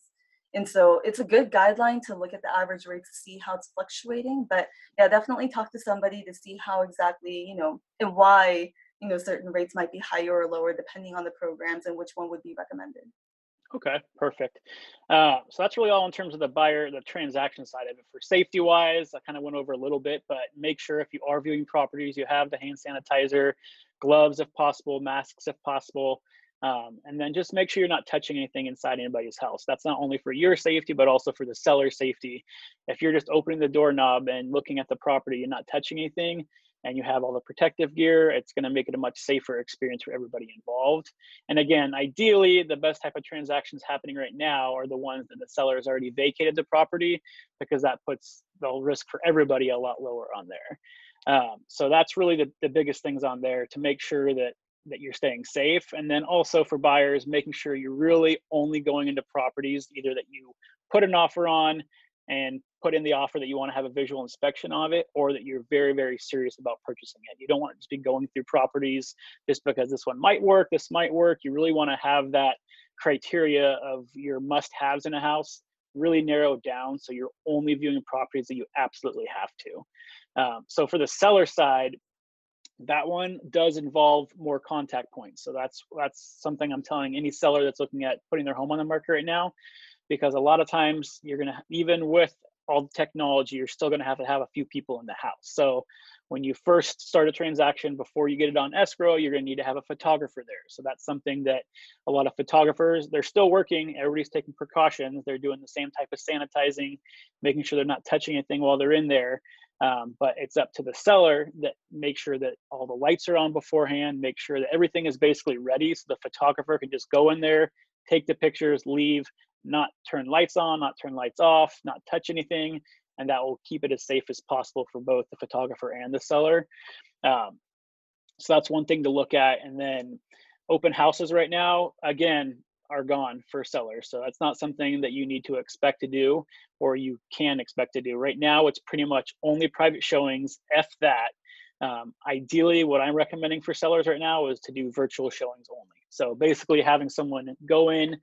And so it's a good guideline to look at the average rate to see how it's fluctuating. But yeah, definitely talk to somebody to see how exactly, you know, and why, you know, certain rates might be higher or lower depending on the programs and which one would be recommended. Okay, perfect. Uh, so that's really all in terms of the buyer, the transaction side of it. For safety wise, I kind of went over a little bit, but make sure if you are viewing properties, you have the hand sanitizer, gloves if possible, masks if possible. Um, and then just make sure you're not touching anything inside anybody's house. That's not only for your safety, but also for the seller's safety. If you're just opening the doorknob and looking at the property and not touching anything, and you have all the protective gear, it's going to make it a much safer experience for everybody involved. And again, ideally, the best type of transactions happening right now are the ones that the seller has already vacated the property, because that puts the risk for everybody a lot lower on there. Um, so that's really the, the biggest things on there to make sure that that you're staying safe. And then also for buyers, making sure you're really only going into properties either that you put an offer on and put in the offer that you want to have a visual inspection of it, or that you're very, very serious about purchasing it. You don't want to just be going through properties just because this one might work, this might work. You really want to have that criteria of your must-haves in a house really narrowed down, so you're only viewing properties that you absolutely have to. Um, so for the seller side, that one does involve more contact points. So that's that's something I'm telling any seller that's looking at putting their home on the market right now, because a lot of times you're going to, even with all the technology, you're still going to have to have a few people in the house. So when you first start a transaction, before you get it on escrow, you're going to need to have a photographer there. So that's something that a lot of photographers, they're still working, everybody's taking precautions, they're doing the same type of sanitizing, making sure they're not touching anything while they're in there. Um, but it's up to the seller that make sure that all the lights are on beforehand, make sure that everything is basically ready, so the photographer can just go in there, take the pictures, leave, not turn lights on, not turn lights off, not touch anything. And that will keep it as safe as possible for both the photographer and the seller. Um, so that's one thing to look at. And then open houses right now, again, are gone for sellers. So that's not something that you need to expect to do, or you can expect to do. Right now, it's pretty much only private showings, F that. Um, ideally, what I'm recommending for sellers right now is to do virtual showings only. So basically having someone go in.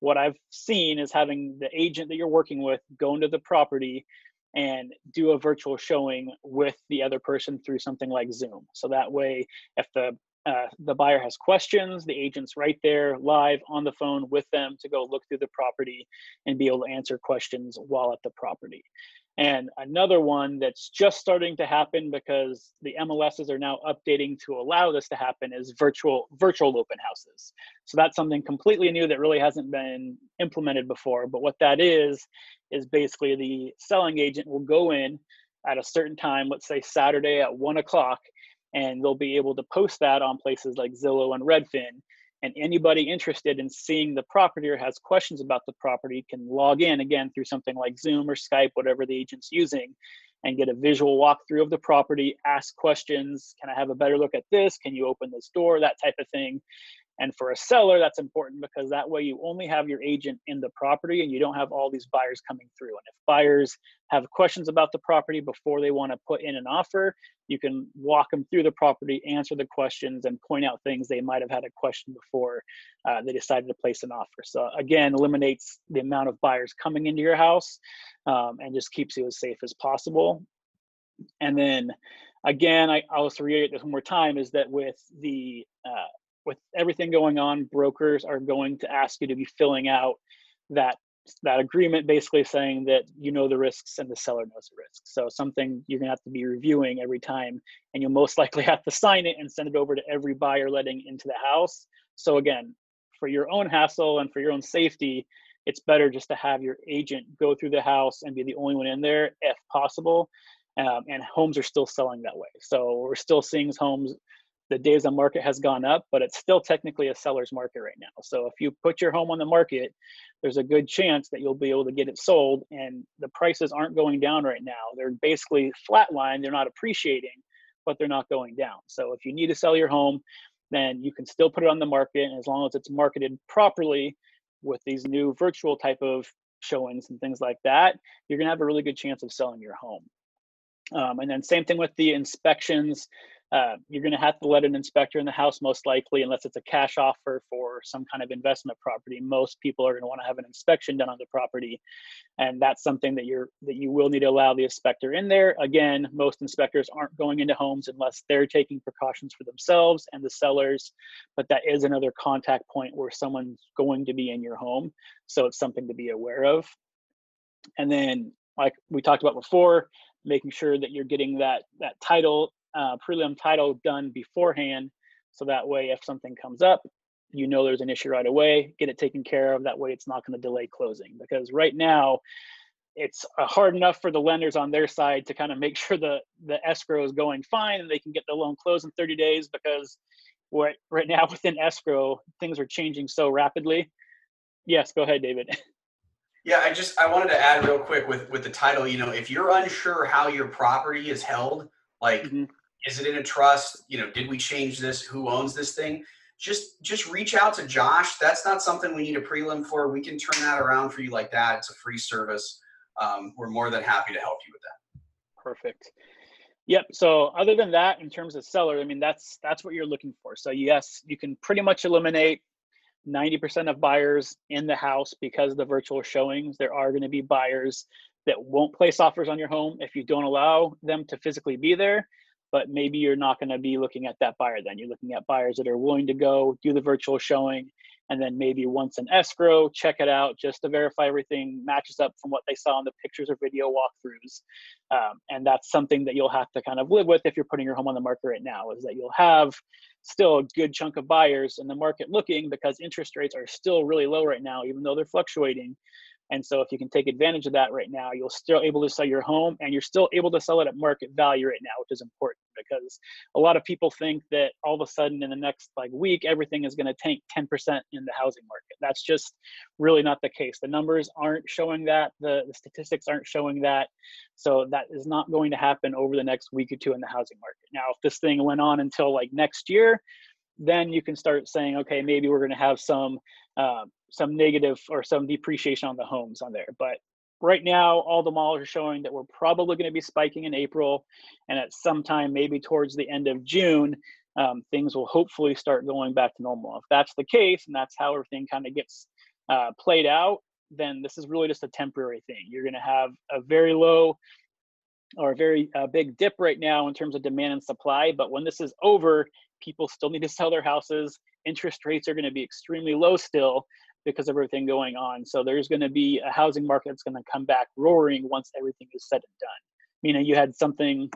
What I've seen is having the agent that you're working with go into the property and do a virtual showing with the other person through something like Zoom. So that way, if the Uh, the buyer has questions, the agent's right there live on the phone with them to go look through the property and be able to answer questions while at the property. And another one that's just starting to happen, because the M L Ss are now updating to allow this to happen, is virtual virtual open houses. So that's something completely new that really hasn't been implemented before. But what that is, is basically the selling agent will go in at a certain time, let's say Saturday at one o'clock, and they'll be able to post that on places like Zillow and Redfin. And anybody interested in seeing the property or has questions about the property can log in, again, through something like Zoom or Skype, whatever the agent's using, and get a visual walkthrough of the property, ask questions. Can I have a better look at this? Can you open this door? That type of thing. And for a seller, that's important because that way you only have your agent in the property and you don't have all these buyers coming through. And if buyers have questions about the property before they want to put in an offer, you can walk them through the property, answer the questions, and point out things they might have had a question before uh, they decided to place an offer. So again, eliminates the amount of buyers coming into your house um, and just keeps you as safe as possible. And then again, I also reiterate this one more time, is that with the uh, with everything going on, brokers are going to ask you to be filling out that that agreement, basically saying that you know the risks and the seller knows the risks. So something you're gonna have to be reviewing every time, and you'll most likely have to sign it and send it over to every buyer letting into the house. So again, for your own hassle and for your own safety, it's better just to have your agent go through the house and be the only one in there if possible. Um, and homes are still selling that way. So we're still seeing homes. The days on market has gone up, but it's still technically a seller's market right now. So if you put your home on the market, there's a good chance that you'll be able to get it sold, and the prices aren't going down right now. They're basically flatline. They're not appreciating, but they're not going down. So if you need to sell your home, then you can still put it on the market, and as long as it's marketed properly with these new virtual type of showings and things like that, you're gonna have a really good chance of selling your home. Um, and then same thing with the inspections. Uh, you're going to have to let an inspector in the house, most likely, unless it's a cash offer for some kind of investment property. Most people are going to want to have an inspection done on the property, and that's something that you're that you will need to allow the inspector in there. Again, most inspectors aren't going into homes unless they're taking precautions for themselves and the sellers, but that is another contact point where someone's going to be in your home, so it's something to be aware of. And then, like we talked about before, making sure that you're getting that that title. Uh, prelim title done beforehand, so that way if something comes up, you know there's an issue right away, get it taken care of. That way it's not going to delay closing, because right now it's uh, hard enough for the lenders on their side to kind of make sure the the escrow is going fine and they can get the loan closed in thirty days, because right, right now within escrow things are changing so rapidly. Yes, go ahead, David. Yeah, I just I wanted to add real quick with with the title, you know, if you're unsure how your property is held, like mm-hmm. Is it in a trust? You know, did we change this? Who owns this thing? Just just reach out to Josh. That's not something we need a prelim for. We can turn that around for you like that. It's a free service. Um, we're more than happy to help you with that. Perfect. Yep. So other than that, in terms of seller, I mean, that's that's what you're looking for. So yes, you can pretty much eliminate ninety percent of buyers in the house because of the virtual showings. There are going to be buyers that won't place offers on your home if you don't allow them to physically be there. But maybe you're not going to be looking at that buyer then. You're looking at buyers that are willing to go do the virtual showing, and then maybe once an escrow, check it out just to verify everything matches up from what they saw in the pictures or video walkthroughs. Um, and that's something that you'll have to kind of live with if you're putting your home on the market right now, is that you'll have still a good chunk of buyers in the market looking, because interest rates are still really low right now, even though they're fluctuating. And so if you can take advantage of that right now, you'll still able to sell your home, and you're still able to sell it at market value right now, which is important, because a lot of people think that all of a sudden in the next like week, everything is going to tank ten percent in the housing market. That's just really not the case. The numbers aren't showing that. The, the statistics aren't showing that. So that is not going to happen over the next week or two in the housing market. Now, if this thing went on until like next year, then you can start saying, okay, maybe we're going to have some uh, some negative or some depreciation on the homes on there. But right now, all the models are showing that we're probably going to be spiking in April, and at some time, maybe towards the end of June, um, things will hopefully start going back to normal. If that's the case, and that's how everything kind of gets uh, played out, then this is really just a temporary thing. You're going to have a very low or a very uh, big dip right now in terms of demand and supply, but when this is over, people still need to sell their houses. Interest rates are going to be extremely low still because of everything going on. So there's going to be a housing market that's going to come back roaring once everything is said and done. Mina, you had something.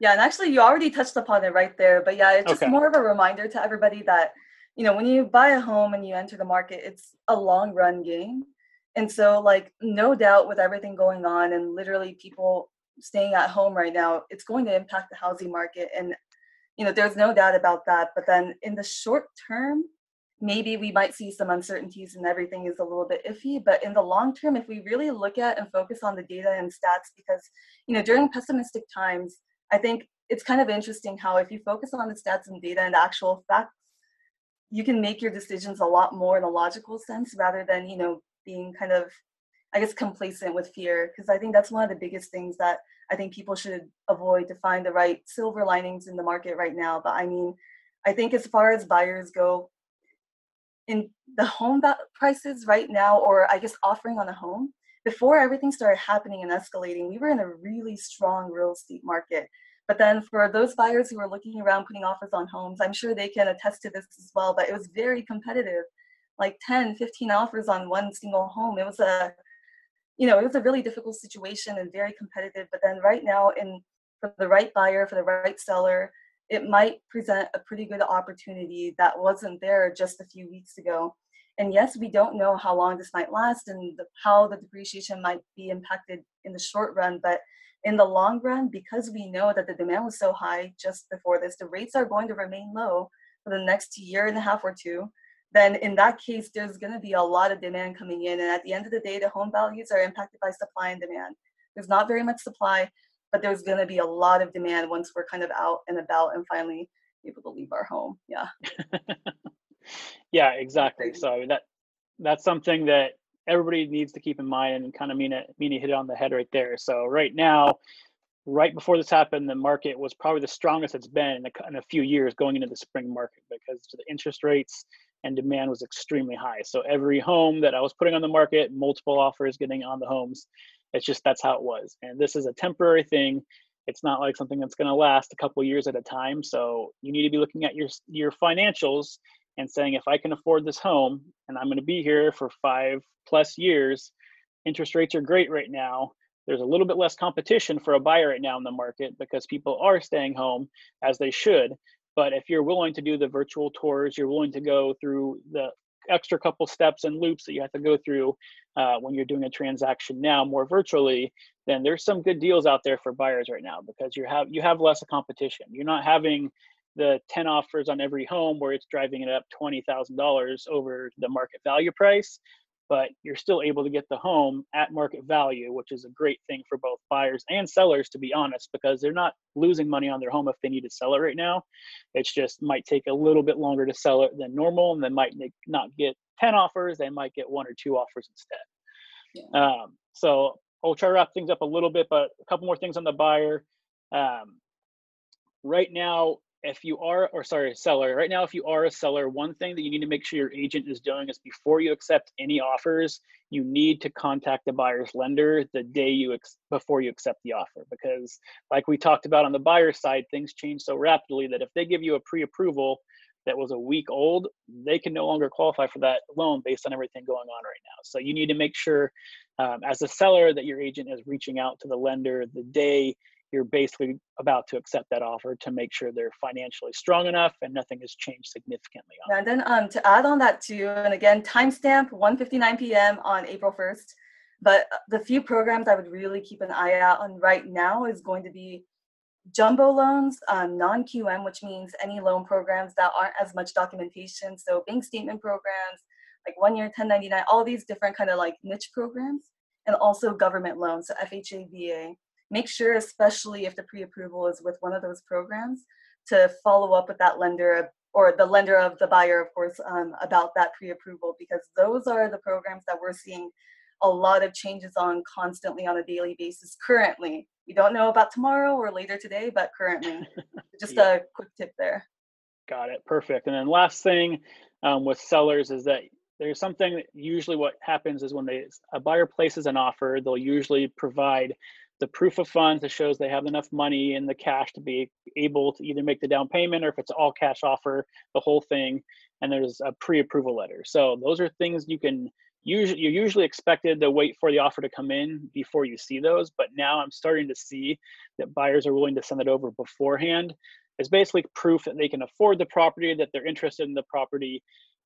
Yeah, and actually you already touched upon it right there. But yeah, it's just okay. More of a reminder to everybody that, you know, when you buy a home and you enter the market, it's a long run game. And so like no doubt with everything going on and literally people staying at home right now, it's going to impact the housing market. And you know, there's no doubt about that. But then in the short term, maybe we might see some uncertainties and everything is a little bit iffy, but in the long term, if we really look at and focus on the data and stats, because, you know, during pessimistic times, I think it's kind of interesting how if you focus on the stats and data and actual facts, you can make your decisions a lot more in a logical sense rather than, you know, being kind of, I guess, complacent with fear. Because I think that's one of the biggest things that I think people should avoid, to find the right silver linings in the market right now. But I mean, I think as far as buyers go, in the home prices right now, or I guess offering on a home, before everything started happening and escalating, we were in a really strong real estate market. But then for those buyers who were looking around putting offers on homes, I'm sure they can attest to this as well, but it was very competitive, like ten, fifteen offers on one single home. It was a, you know, it was a really difficult situation and very competitive. But then right now, in for the right buyer, for the right seller, it might present a pretty good opportunity that wasn't there just a few weeks ago. And yes, we don't know how long this might last and the, how the depreciation might be impacted in the short run. But in the long run, because we know that the demand was so high just before this, the rates are going to remain low for the next year and a half or two, then in that case, there's going to be a lot of demand coming in. And at the end of the day, the home values are impacted by supply and demand. There's not very much supply, but there's going to be a lot of demand once we're kind of out and about and finally able to leave our home. Yeah. Yeah, exactly. So I mean, that that's something that everybody needs to keep in mind, and kind of Mina, Mina hit it on the head right there. So right now, right before this happened, the market was probably the strongest it's been in a, in a few years going into the spring market, because the interest rates and demand was extremely high. So every home that I was putting on the market, multiple offers getting on the homes, it's just, that's how it was. And this is a temporary thing. It's not like something that's going to last a couple of years at a time. So you need to be looking at your your financials and saying, if I can afford this home and I'm going to be here for five plus years, interest rates are great right now. There's a little bit less competition for a buyer right now in the market because people are staying home as they should. But if you're willing to do the virtual tours, you're willing to go through the extra couple steps and loops that you have to go through uh, when you're doing a transaction now more virtually, then there's some good deals out there for buyers right now because you have, you have less competition. You're not having the ten offers on every home where it's driving it up twenty thousand dollars over the market value price, but you're still able to get the home at market value, which is a great thing for both buyers and sellers, to be honest, because they're not losing money on their home if they need to sell it right now. It's just might take a little bit longer to sell it than normal, and they might not get ten offers. They might get one or two offers instead. Yeah. Um, so I'll try to wrap things up a little bit, but a couple more things on the buyer. Um, right now, If you are, or sorry, seller, right now, if you are a seller, one thing that you need to make sure your agent is doing is before you accept any offers, you need to contact the buyer's lender the day you, ex- before you accept the offer. Because like we talked about on the buyer side, things change so rapidly that if they give you a pre-approval that was a week old, they can no longer qualify for that loan based on everything going on right now. So you need to make sure um, as a seller that your agent is reaching out to the lender the day you're basically about to accept that offer to make sure they're financially strong enough and nothing has changed significantly. On and then um, to add on that too, and again, timestamp one fifty-nine p.m. on April first. But the few programs I would really keep an eye out on right now is going to be jumbo loans, um, non-Q M, which means any loan programs that aren't as much documentation. So bank statement programs, like one-year ten ninety-nine, all these different kind of like niche programs, and also government loans, so F H A, V A. Make sure, especially if the pre-approval is with one of those programs, to follow up with that lender or the lender of the buyer, of course, um, about that pre-approval, because those are the programs that we're seeing a lot of changes on constantly on a daily basis currently. We don't know about tomorrow or later today, but currently. Just yeah. A quick tip there. Got it. Perfect. And then last thing um, with sellers is that there's something that usually what happens is when they a buyer places an offer, they'll usually provide the proof of funds that shows they have enough money in the cash to be able to either make the down payment, or if it's all cash offer, the whole thing. And there's a pre-approval letter. So those are things you can usually, you're usually expected to wait for the offer to come in before you see those. But now I'm starting to see that buyers are willing to send it over beforehand. It's basically proof that they can afford the property, that they're interested in the property.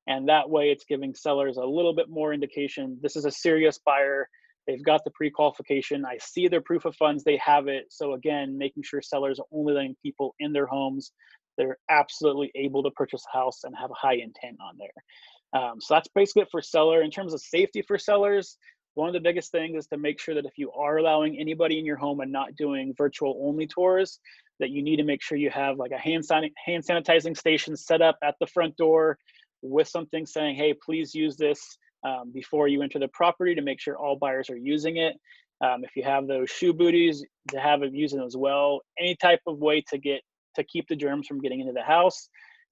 And that way it's giving sellers a little bit more indication. This is a serious buyer. They've got the pre-qualification. I see their proof of funds. They have it. So again, making sure sellers are only letting people in their homes they're absolutely able to purchase a house and have a high intent on there. Um, so that's basically it for seller. In terms of safety for sellers, one of the biggest things is to make sure that if you are allowing anybody in your home and not doing virtual only tours, that you need to make sure you have like a hand san- hand sanitizing station set up at the front door with something saying, hey, please use this um, before you enter the property, to make sure all buyers are using it. Um, if you have those shoe booties, to have them using as well. Any type of way to get to keep the germs from getting into the house,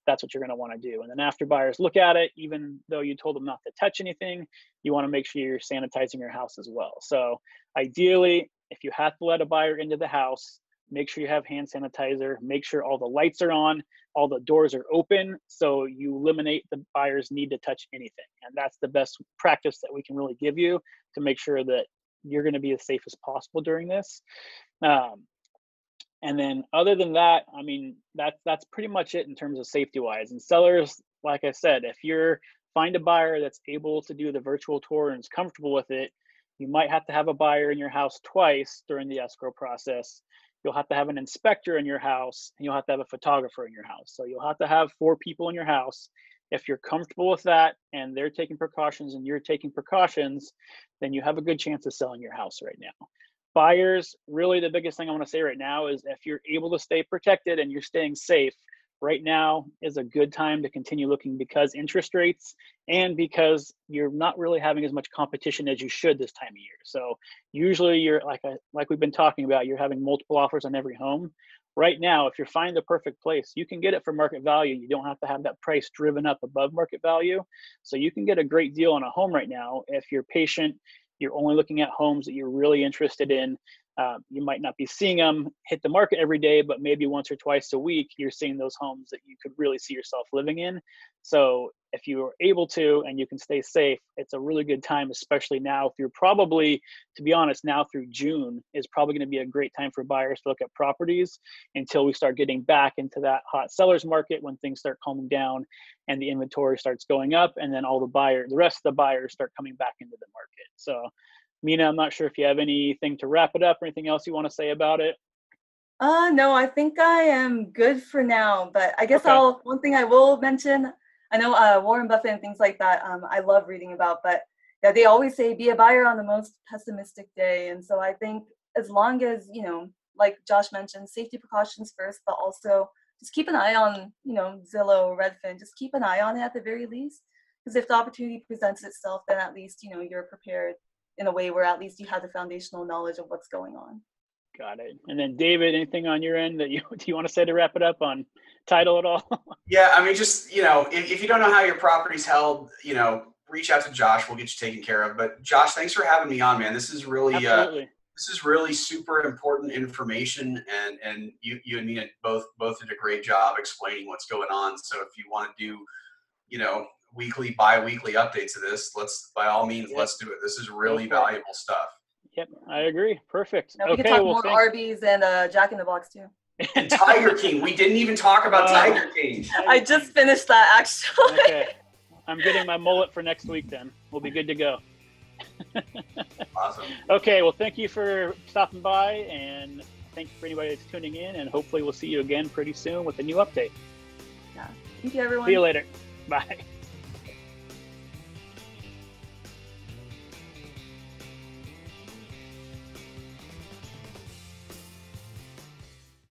that's what you're going to want to do. And then after buyers look at it, even though you told them not to touch anything, you want to make sure you're sanitizing your house as well. So ideally, if you have to let a buyer into the house, make sure you have hand sanitizer, make sure all the lights are on, all the doors are open, so you eliminate the buyer's need to touch anything. And that's the best practice that we can really give you to make sure that you're going to be as safe as possible during this. Um, And then other than that, I mean, that's that's pretty much it in terms of safety wise. And sellers, like I said, if you're find a buyer that's able to do the virtual tour and is comfortable with it, you might have to have a buyer in your house twice during the escrow process. You'll have to have an inspector in your house, and you'll have to have a photographer in your house. So you'll have to have four people in your house. If you're comfortable with that and they're taking precautions and you're taking precautions, then you have a good chance of selling your house right now. Buyers, really the biggest thing I want to say right now is if you're able to stay protected and you're staying safe, right now is a good time to continue looking, because interest rates and because you're not really having as much competition as you should this time of year. So usually you're like a, like we've been talking about, you're having multiple offers on every home. Right now, if you find the perfect place, you can get it for market value. You don't have to have that price driven up above market value. So you can get a great deal on a home right now if you're patient. You're only looking at homes that you're really interested in. Uh, you might not be seeing them hit the market every day, but maybe once or twice a week, you're seeing those homes that you could really see yourself living in. So if you are able to and you can stay safe, it's a really good time, especially now. If you're probably, to be honest, now through June is probably going to be a great time for buyers to look at properties until we start getting back into that hot seller's market, when things start calming down and the inventory starts going up, and then all the buyers, the rest of the buyers start coming back into the market. So Mina, I'm not sure if you have anything to wrap it up or anything else you want to say about it. Uh, no, I think I am good for now, but I guess okay. I'll, one thing I will mention, I know uh, Warren Buffett and things like that, um, I love reading about, but yeah, they always say be a buyer on the most pessimistic day. And so I think as long as, you know, like Josh mentioned, safety precautions first, but also just keep an eye on, you know, Zillow, Redfin, just keep an eye on it at the very least. Because if the opportunity presents itself, then at least, you know, you're prepared in a way where at least you have the foundational knowledge of what's going on. Got it. And then David, anything on your end that you, do you want to say to wrap it up on title at all? Yeah. I mean, just, you know, if, if you don't know how your property's held, you know, reach out to Josh, we'll get you taken care of. But Josh, thanks for having me on, man. This is really, uh, this is really super important information. And, and you, you and Mina both, both did a great job explaining what's going on. So if you want to do, you know, weekly, bi-weekly updates of this, let's, by all means, yep. let's do it. This is really valuable stuff. Yep, I agree. Perfect. Now we okay, can talk well, more thanks. Arby's and uh, Jack in the Box too. And Tiger King. We didn't even talk about uh, Tiger King. I just finished that actually. Okay. I'm getting my mullet for next week then. We'll be good to go. Awesome. Okay, well, thank you for stopping by, and thank you for anybody that's tuning in, and hopefully we'll see you again pretty soon with a new update. Yeah. Thank you, everyone. See you later. Bye.